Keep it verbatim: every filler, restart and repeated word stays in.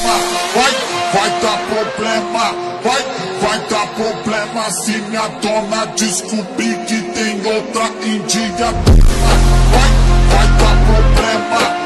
problema, vai, vai dar problema, vai, vai dar problema se minha dona descobrir que tem outra indígena. Vai, vai dar problema.